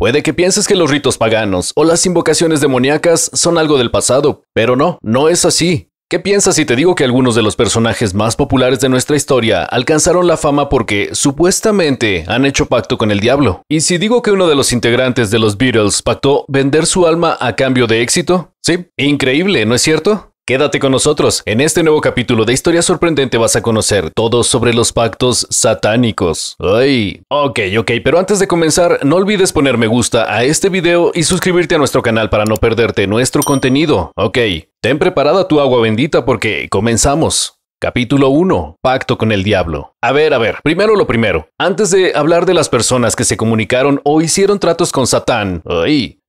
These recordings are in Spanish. Puede que pienses que los ritos paganos o las invocaciones demoníacas son algo del pasado, pero no, no es así. ¿Qué piensas si te digo que algunos de los personajes más populares de nuestra historia alcanzaron la fama porque, supuestamente, han hecho pacto con el diablo? ¿Y si digo que uno de los integrantes de los Beatles pactó vender su alma a cambio de éxito? Sí, increíble, ¿no es cierto? Quédate con nosotros, en este nuevo capítulo de Historia Sorprendente vas a conocer todo sobre los pactos satánicos. ¡Ay! Ok, pero antes de comenzar, no olvides poner me gusta a este video y suscribirte a nuestro canal para no perderte nuestro contenido. Ok, ten preparada tu agua bendita porque comenzamos. Capítulo 1. Pacto con el diablo. A ver, primero lo primero. Antes de hablar de las personas que se comunicaron o hicieron tratos con Satán,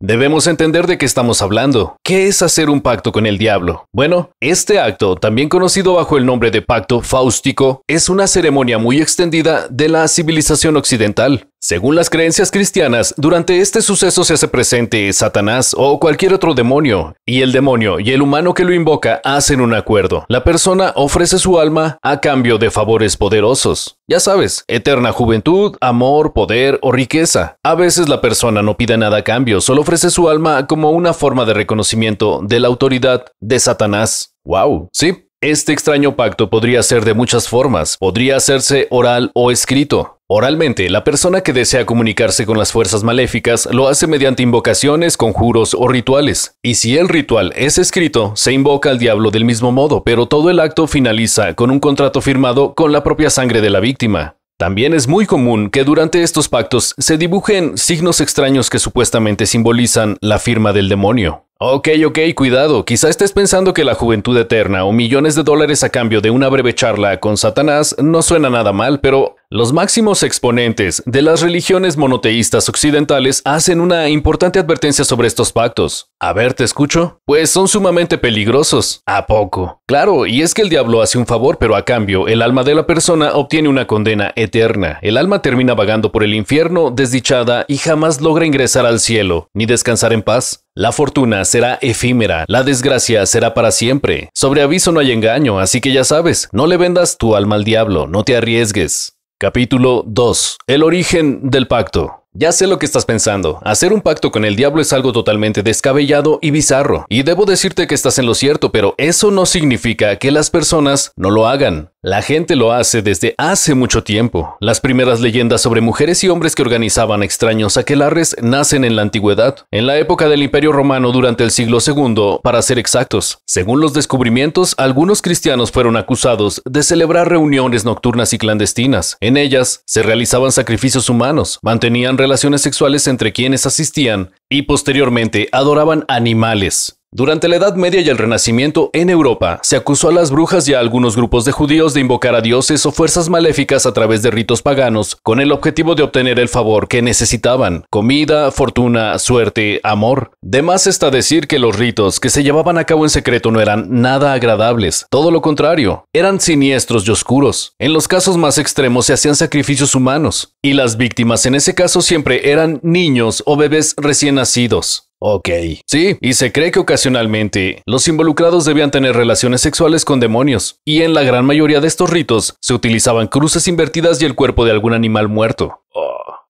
debemos entender de qué estamos hablando. ¿Qué es hacer un pacto con el diablo? Bueno, este acto, también conocido bajo el nombre de pacto fáustico, es una ceremonia muy extendida de la civilización occidental. Según las creencias cristianas, durante este suceso se hace presente Satanás o cualquier otro demonio, y el demonio y el humano que lo invoca hacen un acuerdo. La persona ofrece su alma a cambio de favores poderosos. Ya sabes, eterna juventud, amor, poder o riqueza. A veces la persona no pide nada a cambio, solo ofrece su alma como una forma de reconocimiento de la autoridad de Satanás. ¡Wow! Sí, este extraño pacto podría ser de muchas formas, podría hacerse oral o escrito. Oralmente, la persona que desea comunicarse con las fuerzas maléficas lo hace mediante invocaciones, conjuros o rituales. Y si el ritual es escrito, se invoca al diablo del mismo modo, pero todo el acto finaliza con un contrato firmado con la propia sangre de la víctima. También es muy común que durante estos pactos se dibujen signos extraños que supuestamente simbolizan la firma del demonio. Ok, cuidado, quizá estés pensando que la juventud eterna o millones de dólares a cambio de una breve charla con Satanás no suena nada mal, pero los máximos exponentes de las religiones monoteístas occidentales hacen una importante advertencia sobre estos pactos. A ver, ¿te escucho? Pues son sumamente peligrosos. ¿A poco? Claro, y es que el diablo hace un favor, pero a cambio el alma de la persona obtiene una condena eterna. El alma termina vagando por el infierno, desdichada, y jamás logra ingresar al cielo, ni descansar en paz. La fortuna será efímera, la desgracia será para siempre. Sobre aviso no hay engaño, así que ya sabes, no le vendas tu alma al diablo, no te arriesgues. Capítulo 2. El origen del pacto. Ya sé lo que estás pensando, hacer un pacto con el diablo es algo totalmente descabellado y bizarro, y debo decirte que estás en lo cierto, pero eso no significa que las personas no lo hagan. La gente lo hace desde hace mucho tiempo. Las primeras leyendas sobre mujeres y hombres que organizaban extraños aquelarres nacen en la antigüedad, en la época del Imperio Romano durante el siglo II, para ser exactos. Según los descubrimientos, algunos cristianos fueron acusados de celebrar reuniones nocturnas y clandestinas. En ellas se realizaban sacrificios humanos, mantenían relaciones sexuales entre quienes asistían y posteriormente adoraban animales. Durante la Edad Media y el Renacimiento en Europa, se acusó a las brujas y a algunos grupos de judíos de invocar a dioses o fuerzas maléficas a través de ritos paganos con el objetivo de obtener el favor que necesitaban: comida, fortuna, suerte, amor. De más está decir que los ritos que se llevaban a cabo en secreto no eran nada agradables, todo lo contrario, eran siniestros y oscuros. En los casos más extremos se hacían sacrificios humanos, y las víctimas en ese caso siempre eran niños o bebés recién nacidos. Ok, sí, y se cree que ocasionalmente los involucrados debían tener relaciones sexuales con demonios, y en la gran mayoría de estos ritos se utilizaban cruces invertidas y el cuerpo de algún animal muerto.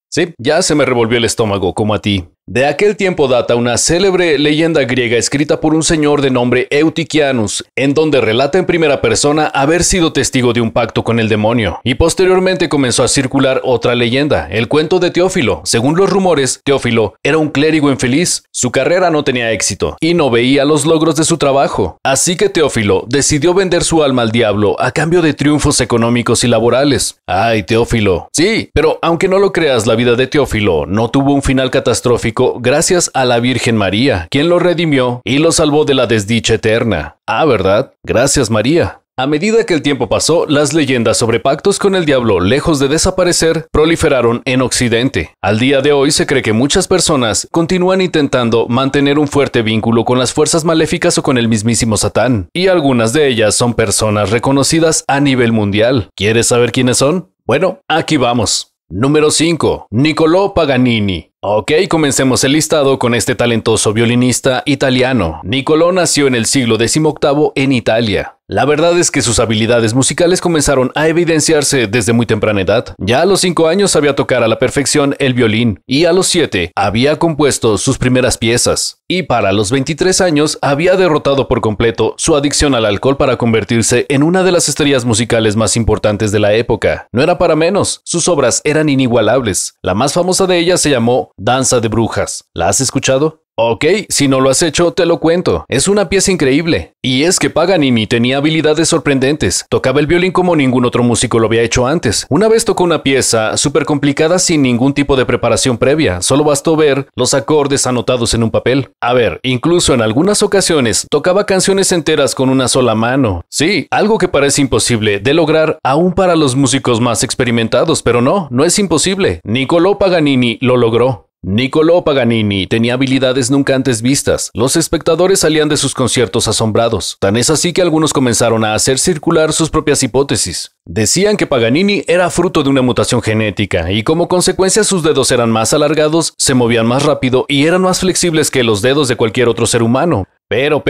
Sí, ya se me revolvió el estómago, como a ti. De aquel tiempo data una célebre leyenda griega escrita por un señor de nombre Eutychianus, en donde relata en primera persona haber sido testigo de un pacto con el demonio, y posteriormente comenzó a circular otra leyenda, el cuento de Teófilo. Según los rumores, Teófilo era un clérigo infeliz, su carrera no tenía éxito, y no veía los logros de su trabajo. Así que Teófilo decidió vender su alma al diablo a cambio de triunfos económicos y laborales. ¡Ay, Teófilo! Sí, pero aunque no lo creas, la vida de Teófilo no tuvo un final catastrófico gracias a la Virgen María, quien lo redimió y lo salvó de la desdicha eterna. Ah, ¿verdad? Gracias, María. A medida que el tiempo pasó, las leyendas sobre pactos con el diablo, lejos de desaparecer, proliferaron en Occidente. Al día de hoy se cree que muchas personas continúan intentando mantener un fuerte vínculo con las fuerzas maléficas o con el mismísimo Satán, y algunas de ellas son personas reconocidas a nivel mundial. ¿Quieres saber quiénes son? Bueno, aquí vamos. Número 5. Niccolò Paganini. Ok, comencemos el listado con este talentoso violinista italiano. Niccolò nació en el siglo XVIII en Italia. La verdad es que sus habilidades musicales comenzaron a evidenciarse desde muy temprana edad. Ya a los 5 años sabía tocar a la perfección el violín y a los 7 había compuesto sus primeras piezas. Y para los 23 años había derrotado por completo su adicción al alcohol para convertirse en una de las estrellas musicales más importantes de la época. No era para menos, sus obras eran inigualables. La más famosa de ellas se llamó Danza de Brujas. ¿La has escuchado? Ok, si no lo has hecho, te lo cuento. Es una pieza increíble. Y es que Paganini tenía habilidades sorprendentes. Tocaba el violín como ningún otro músico lo había hecho antes. Una vez tocó una pieza súper complicada sin ningún tipo de preparación previa. Solo bastó ver los acordes anotados en un papel. A ver, incluso en algunas ocasiones tocaba canciones enteras con una sola mano. Sí, algo que parece imposible de lograr aún para los músicos más experimentados, pero no es imposible. Niccolò Paganini lo logró. Niccolò Paganini tenía habilidades nunca antes vistas. Los espectadores salían de sus conciertos asombrados. Tan es así que algunos comenzaron a hacer circular sus propias hipótesis. Decían que Paganini era fruto de una mutación genética y como consecuencia sus dedos eran más alargados, se movían más rápido y eran más flexibles que los dedos de cualquier otro ser humano. Pero,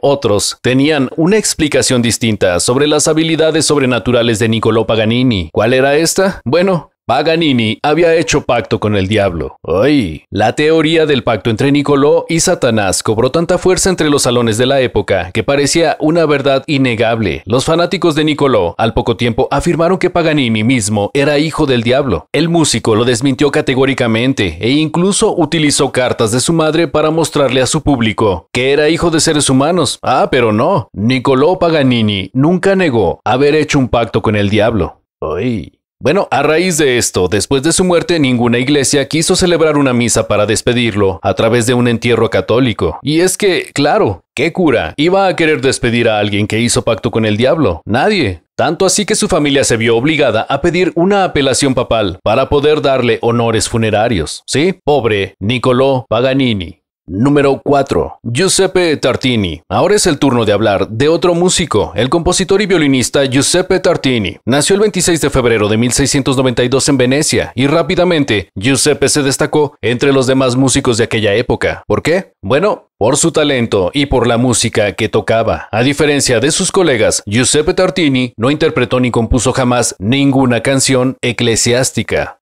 otros tenían una explicación distinta sobre las habilidades sobrenaturales de Niccolò Paganini. ¿Cuál era esta? Bueno, Paganini había hecho pacto con el diablo. ¡Ay! La teoría del pacto entre Niccolò y Satanás cobró tanta fuerza entre los salones de la época que parecía una verdad innegable. Los fanáticos de Niccolò al poco tiempo afirmaron que Paganini mismo era hijo del diablo. El músico lo desmintió categóricamente e incluso utilizó cartas de su madre para mostrarle a su público que era hijo de seres humanos. Ah, pero no. Niccolò Paganini nunca negó haber hecho un pacto con el diablo. ¡Ay! Bueno, a raíz de esto, después de su muerte, ninguna iglesia quiso celebrar una misa para despedirlo a través de un entierro católico. Y es que, claro, ¿qué cura iba a querer despedir a alguien que hizo pacto con el diablo? Nadie. Tanto así que su familia se vio obligada a pedir una apelación papal para poder darle honores funerarios. Sí, pobre Niccolò Paganini. Número 4. Giuseppe Tartini. Ahora es el turno de hablar de otro músico, el compositor y violinista Giuseppe Tartini. Nació el 26 de febrero de 1692 en Venecia y rápidamente Giuseppe se destacó entre los demás músicos de aquella época. ¿Por qué? Bueno, por su talento y por la música que tocaba. A diferencia de sus colegas, Giuseppe Tartini no interpretó ni compuso jamás ninguna canción eclesiástica.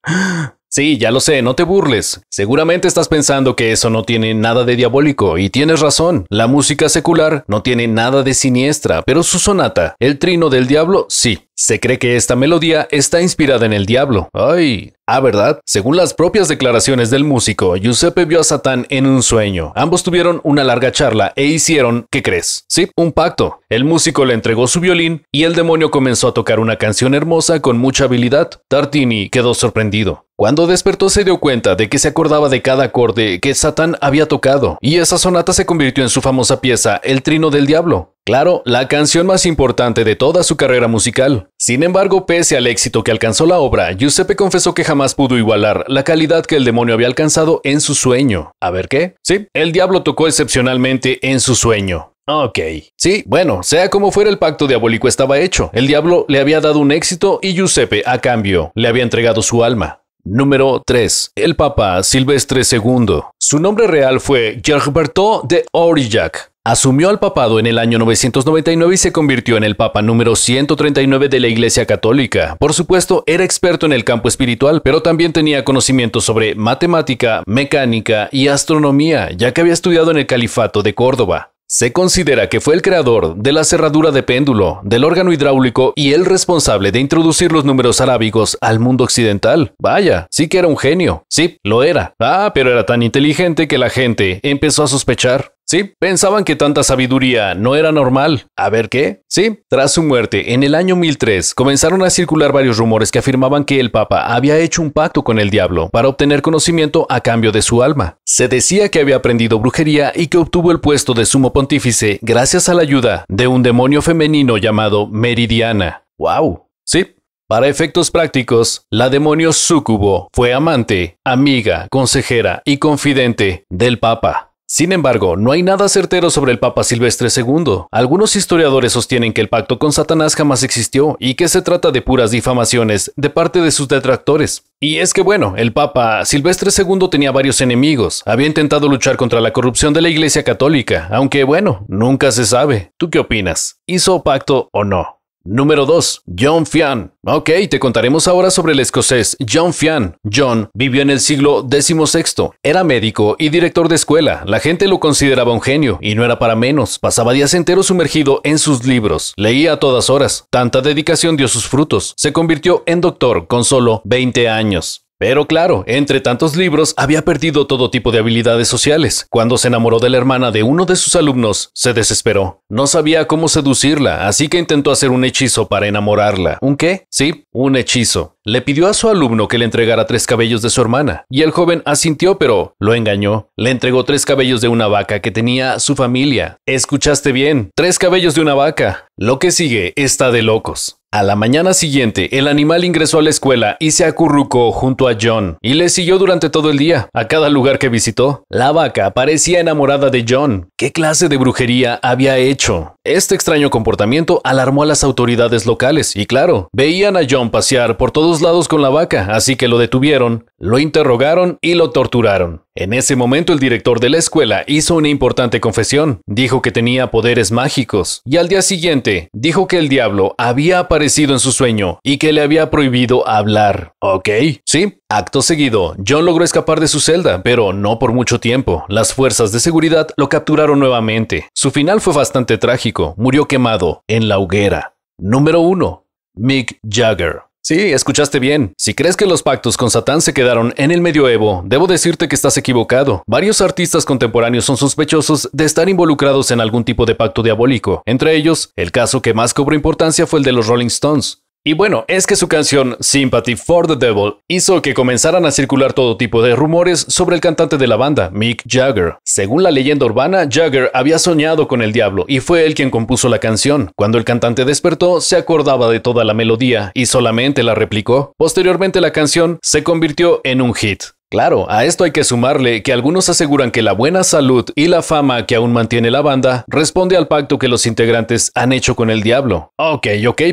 Sí, ya lo sé, no te burles. Seguramente estás pensando que eso no tiene nada de diabólico, y tienes razón. La música secular no tiene nada de siniestra, pero su sonata, El Trino del Diablo, sí. Se cree que esta melodía está inspirada en el diablo. ¡Ay! Ah, ¿verdad? Según las propias declaraciones del músico, Giuseppe vio a Satán en un sueño. Ambos tuvieron una larga charla e hicieron, ¿qué crees? Sí, un pacto. El músico le entregó su violín y el demonio comenzó a tocar una canción hermosa con mucha habilidad. Tartini quedó sorprendido. Cuando despertó se dio cuenta de que se acordaba de cada acorde que Satán había tocado, y esa sonata se convirtió en su famosa pieza, El Trino del Diablo. Claro, la canción más importante de toda su carrera musical. Sin embargo, pese al éxito que alcanzó la obra, Giuseppe confesó que jamás pudo igualar la calidad que el demonio había alcanzado en su sueño. ¿A ver qué? Sí, el diablo tocó excepcionalmente en su sueño. Ok. Sí, bueno, sea como fuera, el pacto diabólico estaba hecho. El diablo le había dado un éxito y Giuseppe, a cambio, le había entregado su alma. Número 3. El Papa Silvestre II. Su nombre real fue Gerberto de Aurillac. Asumió el papado en el año 999 y se convirtió en el papa número 139 de la Iglesia Católica. Por supuesto, era experto en el campo espiritual, pero también tenía conocimientos sobre matemática, mecánica y astronomía, ya que había estudiado en el Califato de Córdoba. Se considera que fue el creador de la cerradura de péndulo, del órgano hidráulico y el responsable de introducir los números arábigos al mundo occidental. Vaya, sí que era un genio. Sí, lo era. Ah, pero era tan inteligente que la gente empezó a sospechar. Sí, pensaban que tanta sabiduría no era normal. ¿A ver qué? Sí, tras su muerte, en el año 1003, comenzaron a circular varios rumores que afirmaban que el Papa había hecho un pacto con el diablo para obtener conocimiento a cambio de su alma. Se decía que había aprendido brujería y que obtuvo el puesto de sumo pontífice gracias a la ayuda de un demonio femenino llamado Meridiana. ¡Wow! Sí. Para efectos prácticos, la demonio súcubo fue amante, amiga, consejera y confidente del Papa. Sin embargo, no hay nada certero sobre el Papa Silvestre II. Algunos historiadores sostienen que el pacto con Satanás jamás existió y que se trata de puras difamaciones de parte de sus detractores. Y es que bueno, el Papa Silvestre II tenía varios enemigos. Había intentado luchar contra la corrupción de la Iglesia Católica, aunque bueno, nunca se sabe. ¿Tú qué opinas? ¿Hizo pacto o no? Número 2. John Fian. Ok, te contaremos ahora sobre el escocés John Fian. John vivió en el siglo XVI. Era médico y director de escuela. La gente lo consideraba un genio, y no era para menos. Pasaba días enteros sumergido en sus libros. Leía a todas horas. Tanta dedicación dio sus frutos. Se convirtió en doctor con solo 20 años. Pero claro, entre tantos libros había perdido todo tipo de habilidades sociales. Cuando se enamoró de la hermana de uno de sus alumnos, se desesperó. No sabía cómo seducirla, así que intentó hacer un hechizo para enamorarla. ¿Un qué? Sí, un hechizo. Le pidió a su alumno que le entregara 3 cabellos de su hermana, y el joven asintió, pero lo engañó. Le entregó 3 cabellos de una vaca que tenía su familia. ¿Escuchaste bien? 3 cabellos de una vaca. Lo que sigue está de locos. A la mañana siguiente, el animal ingresó a la escuela y se acurrucó junto a John, y le siguió durante todo el día, a cada lugar que visitó. La vaca parecía enamorada de John. ¿Qué clase de brujería había hecho? Este extraño comportamiento alarmó a las autoridades locales, y claro, veían a John pasear por todos lados con la vaca, así que lo detuvieron, lo interrogaron y lo torturaron. En ese momento, el director de la escuela hizo una importante confesión. Dijo que tenía poderes mágicos, y al día siguiente, dijo que el diablo había aparecido en su sueño y que le había prohibido hablar. ¿Ok? Sí. Acto seguido, John logró escapar de su celda, pero no por mucho tiempo. Las fuerzas de seguridad lo capturaron nuevamente. Su final fue bastante trágico. Murió quemado en la hoguera. Número 1. Mick Jagger. Sí, escuchaste bien. Si crees que los pactos con Satán se quedaron en el medioevo, debo decirte que estás equivocado. Varios artistas contemporáneos son sospechosos de estar involucrados en algún tipo de pacto diabólico. Entre ellos, el caso que más cobró importancia fue el de los Rolling Stones. Y bueno, es que su canción Sympathy for the Devil hizo que comenzaran a circular todo tipo de rumores sobre el cantante de la banda, Mick Jagger. Según la leyenda urbana, Jagger había soñado con el diablo y fue él quien compuso la canción. Cuando el cantante despertó, se acordaba de toda la melodía y solamente la replicó. Posteriormente, la canción se convirtió en un hit. Claro, a esto hay que sumarle que algunos aseguran que la buena salud y la fama que aún mantiene la banda responde al pacto que los integrantes han hecho con el diablo. Ok,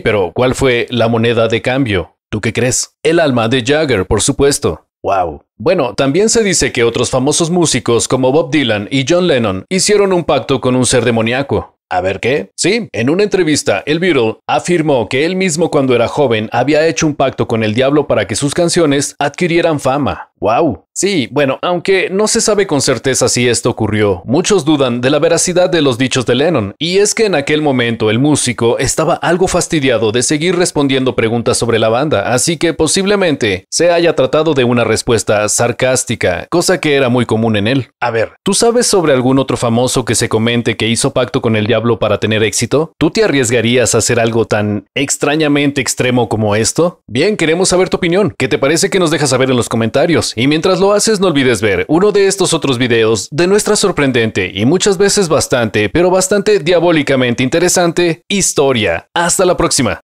pero ¿cuál fue la moneda de cambio? ¿Tú qué crees? El alma de Jagger, por supuesto. Wow. Bueno, también se dice que otros famosos músicos como Bob Dylan y John Lennon hicieron un pacto con un ser demoníaco. ¿A ver qué? Sí, en una entrevista, el Beatle afirmó que él mismo cuando era joven había hecho un pacto con el diablo para que sus canciones adquirieran fama. ¡Wow! Sí, bueno, aunque no se sabe con certeza si esto ocurrió, muchos dudan de la veracidad de los dichos de Lennon, y es que en aquel momento el músico estaba algo fastidiado de seguir respondiendo preguntas sobre la banda, así que posiblemente se haya tratado de una respuesta sarcástica, cosa que era muy común en él. A ver, ¿tú sabes sobre algún otro famoso que se comente que hizo pacto con el diablo para tener éxito? ¿Tú te arriesgarías a hacer algo tan extrañamente extremo como esto? Bien, queremos saber tu opinión. ¿Qué te parece que nos dejas saber en los comentarios? Y mientras lo haces, no olvides ver uno de estos otros videos de nuestra sorprendente y muchas veces bastante, pero bastante diabólicamente interesante historia. ¡Hasta la próxima!